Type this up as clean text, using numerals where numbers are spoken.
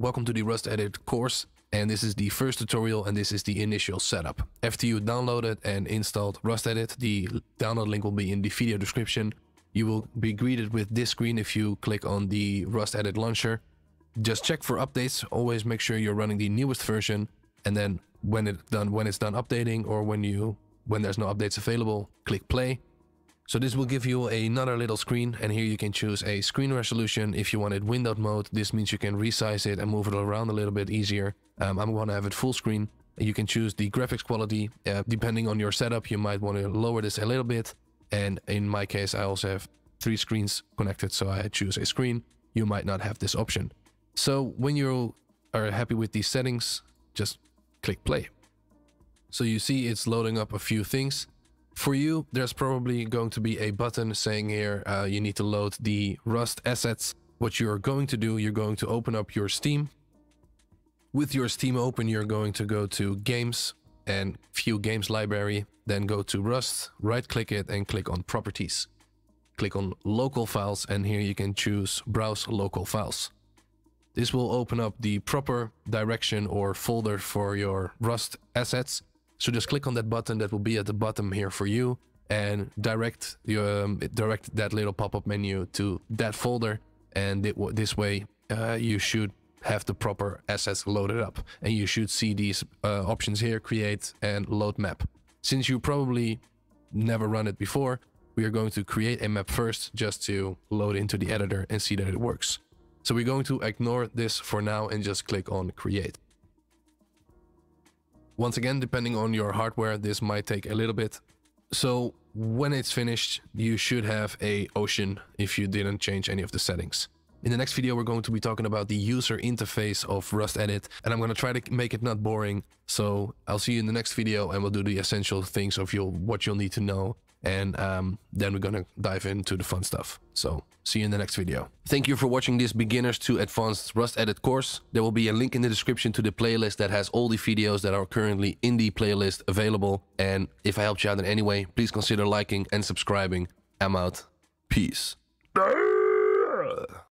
Welcome to the RustEdit course, and this is the first tutorial and this is the initial setup. After you downloaded and installed RustEdit, the download link will be in the video description. You will be greeted with this screen if you click on the RustEdit launcher. Just check for updates, always make sure you're running the newest version, and then when it's done updating or when there's no updates available, click play. So this will give you another little screen, and here you can choose a screen resolution. If you want it windowed mode, this means you can resize it and move it around a little bit easier. I'm going to have it full screen. You can choose the graphics quality. Depending on your setup, you might want to lower this a little bit. And in my case, I also have three screens connected, so I choose a screen. You might not have this option. So when you are happy with these settings, just click play. So you see it's loading up a few things. For you, there's probably going to be a button saying here you need to load the Rust assets. What you're going to do, you're going to open up your Steam. With your Steam open, you're going to go to Games and View Games Library, then go to Rust, right-click it and click on Properties. Click on Local Files, and here you can choose Browse Local Files. This will open up the proper direction or folder for your Rust assets. So just click on that button that will be at the bottom here for you and direct that little pop-up menu to that folder. And this way you should have the proper assets loaded up. And you should see these options here, create and load map. Since you probably never run it before, we are going to create a map first just to load into the editor and see that it works. So we're going to ignore this for now and just click on create. Once again, depending on your hardware, this might take a little bit. So when it's finished, you should have an ocean if you didn't change any of the settings. In the next video, we're going to be talking about the user interface of RustEdit, and I'm going to try to make it not boring. So I'll see you in the next video, and we'll do the essential things of what you'll need to know. And then we're gonna dive into the fun stuff. So see you in the next video. Thank you for watching this beginners to advanced RustEdit course. There will be a link in the description to the playlist that has all the videos that are currently in the playlist available. And if I helped you out in any way, please consider liking and subscribing. I'm out. Peace.